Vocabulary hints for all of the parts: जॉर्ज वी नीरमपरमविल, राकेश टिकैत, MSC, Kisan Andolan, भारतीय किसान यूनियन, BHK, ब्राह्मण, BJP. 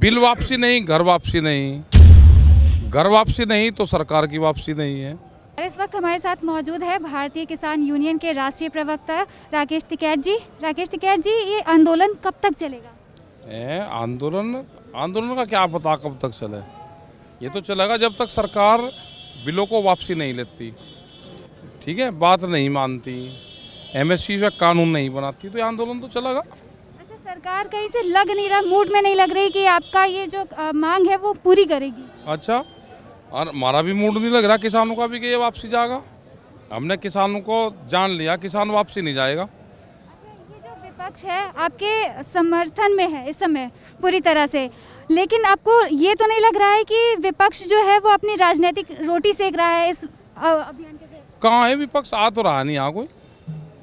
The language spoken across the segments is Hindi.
बिल वापसी नहीं, घर वापसी नहीं, घर वापसी नहीं तो सरकार की वापसी नहीं है। इस वक्त हमारे साथ मौजूद है भारतीय किसान यूनियन के राष्ट्रीय प्रवक्ता राकेश टिकैत जी। राकेश टिकैत जी, ये आंदोलन कब तक चलेगा? आंदोलन का क्या पता कब तक चले, ये तो चलेगा जब तक सरकार बिलों को वापसी नहीं लेती, ठीक है, बात नहीं मानती, MSC का कानून नहीं बनाती तो ये आंदोलन तो चलेगा। अच्छा, सरकार कहीं से लग नहीं रहा, मूड में नहीं लग रही कि आपका ये जो मांग है वो पूरी करेगी। अच्छा, और हमारा भी मूड नहीं लग रहा किसानों का भी कि ये वापसी जाएगा, हमने किसानों को जान लिया, किसान वापसी नहीं जाएगा। अच्छा, ये जो विपक्ष है आपके समर्थन में है इस समय पूरी तरह से, लेकिन आपको ये तो नहीं लग रहा है कि विपक्ष जो है वो अपनी राजनीतिक रोटी सेक रहा है इस अभियान के? कहाँ है विपक्ष, आ तो रहा नहीं यहाँ कोई,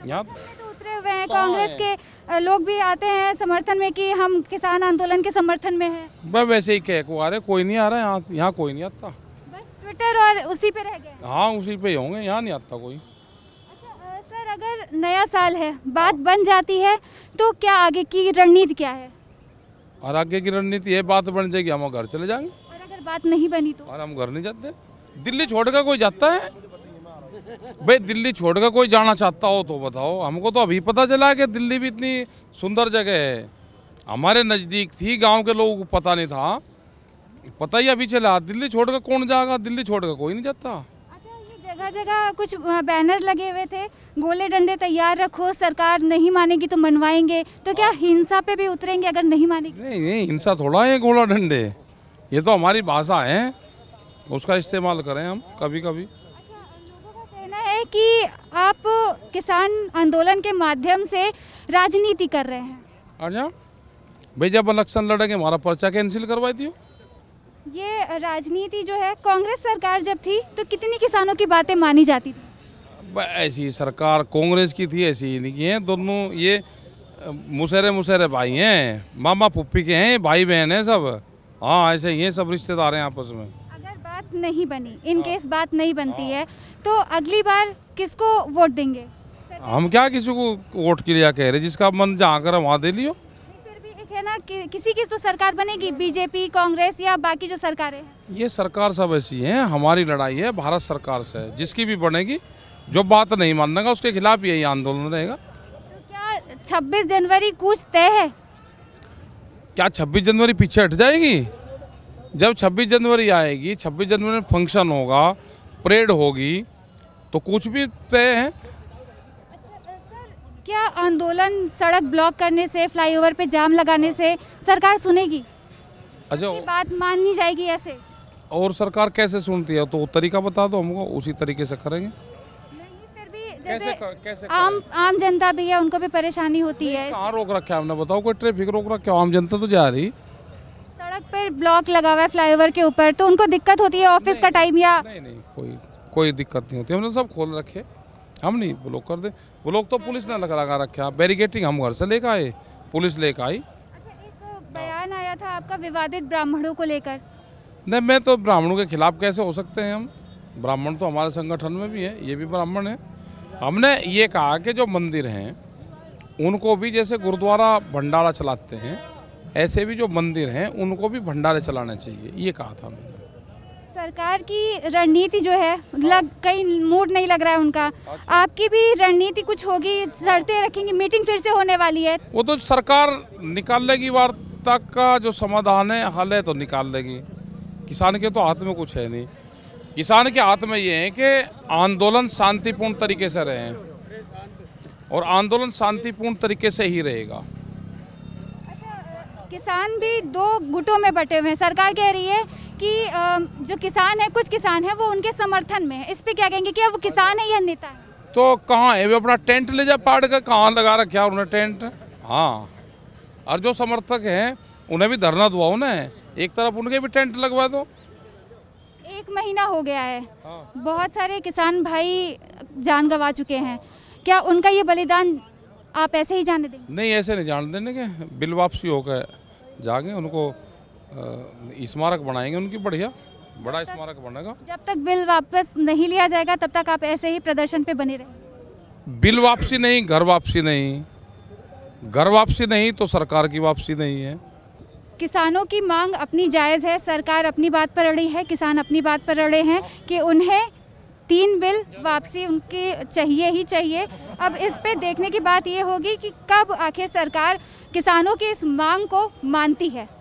यहाँ तो उतरे हुए हैं। कांग्रेस के लोग भी आते हैं समर्थन में कि हम किसान आंदोलन के समर्थन में है, वैसे ही कह को आ रहे, कोई नहीं आ रहा है यहाँ, कोई नहीं आता, बस ट्विटर और उसी पे रह गए। हाँ, उसी पे होंगे, यहाँ नहीं आता कोई। अच्छा सर, अगर नया साल है, बात बन जाती है तो क्या आगे की रणनीति क्या है? और आगे की रणनीति है, बात बन जाएगी हम घर चले जाएंगे, और अगर बात नहीं बनी तो? और हम घर नहीं जाते, दिल्ली छोड़ कर कोई जाता है भाई? दिल्ली छोड़कर कोई जाना चाहता हो तो बताओ, हमको तो अभी पता चला कि दिल्ली भी इतनी सुंदर जगह है, हमारे नज़दीक थी, गांव के लोगों को पता नहीं था, पता ही अभी चला। दिल्ली छोड़कर कौन जाएगा, दिल्ली छोड़कर कोई नहीं जाता। अच्छा, ये जगह जगह कुछ बैनर लगे हुए थे, गोले डंडे तैयार रखो, सरकार नहीं मानेगी तो मनवाएंगे, तो क्या हिंसा पे भी उतरेंगे अगर नहीं मानेगी? नहीं, हिंसा थोड़ा है गोला डंडे, ये तो हमारी भाषा है, उसका इस्तेमाल करें हम कभी कभी। कि आप किसान आंदोलन के माध्यम से राजनीति कर रहे हैं। अच्छा भाई, जब इलेक्शन लड़ेंगे हमारा पर्चा कैंसिल करवा दियो। ये राजनीति जो है, कांग्रेस सरकार जब थी तो कितनी किसानों की बातें मानी जाती थी। ऐसी सरकार कांग्रेस की थी, ऐसी ही नहीं की है, दोनों ये मुसेरे भाई हैं, मामा पुप्पी के हैं, भाई बहन हैं सब। हाँ, ऐसे ही हैं सब, रिश्तेदार हैं आपस में। बात नहीं बनी, इनकेस बात नहीं बनती है तो अगली बार किसको वोट देंगे? हम क्या किसी को वोट के लिए कह रहे, जिसका मन जहाँ कर वहाँ दे लियो। फिर भी एक है ना किसी की तो सरकार बनेगी, बीजेपी, कांग्रेस या बाकी जो सरकारें हैं। ये सरकार सब ऐसी हैं, हमारी लड़ाई है भारत सरकार से, जिसकी भी बनेगी जो बात नहीं मानेगा उसके खिलाफ यही आंदोलन रहेगा। तो क्या 26 जनवरी कुछ तय है? क्या 26 जनवरी पीछे हट जाएगी? जब 26 जनवरी आएगी, 26 जनवरी में फंक्शन होगा, परेड होगी, तो कुछ भी तय है। अच्छा सर, क्या आंदोलन सड़क ब्लॉक करने से, फ्लाईओवर पे जाम लगाने से सरकार सुनेगी? अच्छा, बात माननी जाएगी ऐसे? और सरकार कैसे सुनती है तो तरीका बता दो हमको, उसी तरीके से करेंगे। नहीं, फिर भी जैसे कैसे आम जनता भी है, उनको भी परेशानी होती है। कहाँ रोक रखा है हमने, बताओ, कोई ट्रैफिक रोक रखा है? आम जनता तो जा रही, पर ब्लॉक लगा हुआ है फ्लाईओवर के ऊपर, तो उनको दिक्कत होती है ऑफिस का टाइम या? नहीं, कोई दिक्कत नहीं होती, हमने सब खोल रखे, हम नहीं ब्लॉक कर दे। ब्लॉक तो पुलिस ने लगा रखा, बैरिकेटिंग हम घर से लेकर आए, पुलिस लेकर आई। अच्छा, एक बयान आया था आपका विवादित ब्राह्मणों को लेकर। नहीं, मैं तो ब्राह्मणों के खिलाफ कैसे हो सकते हैं हम, ब्राह्मण तो हमारे संगठन में भी है, ये भी ब्राह्मण है। हमने ये कहा कि जो मंदिर हैं उनको भी, जैसे गुरुद्वारा भंडारा चलाते हैं, ऐसे भी जो मंदिर हैं उनको भी भंडारे चलाना चाहिए, ये कहा था मैंने। सरकार की रणनीति जो है कहीं मूड नहीं लग रहा है उनका। अच्छा। आपकी भी रणनीति कुछ होगी, शर्तें रखेंगे, मीटिंग फिर से होने वाली है? वो तो सरकार निकाल लेगी, वार्ता का जो समाधान है, हल है तो निकाल लेगी। किसान के तो हाथ में कुछ है नहीं, किसान के हाथ में ये है कि आंदोलन शांतिपूर्ण तरीके से रहे, और आंदोलन शांतिपूर्ण तरीके से ही रहेगा। किसान भी दो गुटों में बटे हुए हैं, सरकार कह रही है कि जो किसान है, कुछ किसान है वो उनके समर्थन में है, इस पे क्या कहेंगे, क्या वो किसान है या नेता है? तो कहाँ है वे, अपना टेंट ले जा पाड़ का, कहाँ लगा रखा उन्होंने टेंट। हाँ, और जो समर्थक हैं उन्हें भी धरना दुआओ ना, एक तरफ उनके भी टेंट लगवा दो। 1 महीना हो गया है, बहुत सारे किसान भाई जान गंवा चुके हैं, क्या उनका ये बलिदान आप ऐसे ही जाने देंगे? नहीं, ऐसे नहीं जाने देने के, बिल वापसी होकर जाके उनको स्मारक बनाएंगे, उनकी बढ़िया बड़ा स्मारक बनेगा। जब तक बिल वापस नहीं लिया जाएगा तब तक आप ऐसे ही प्रदर्शन पे बने रहेंगे। बिल वापसी नहीं, घर वापसी नहीं, घर वापसी नहीं तो सरकार की वापसी नहीं है। किसानों की मांग अपनी जायज़ है, सरकार अपनी बात पर अड़ी है, किसान अपनी बात पर अड़े हैं कि उन्हें 3 बिल वापसी उनकी चाहिए ही चाहिए। अब इस पे देखने की बात ये होगी कि कब आखिर सरकार किसानों की इस मांग को मानती है।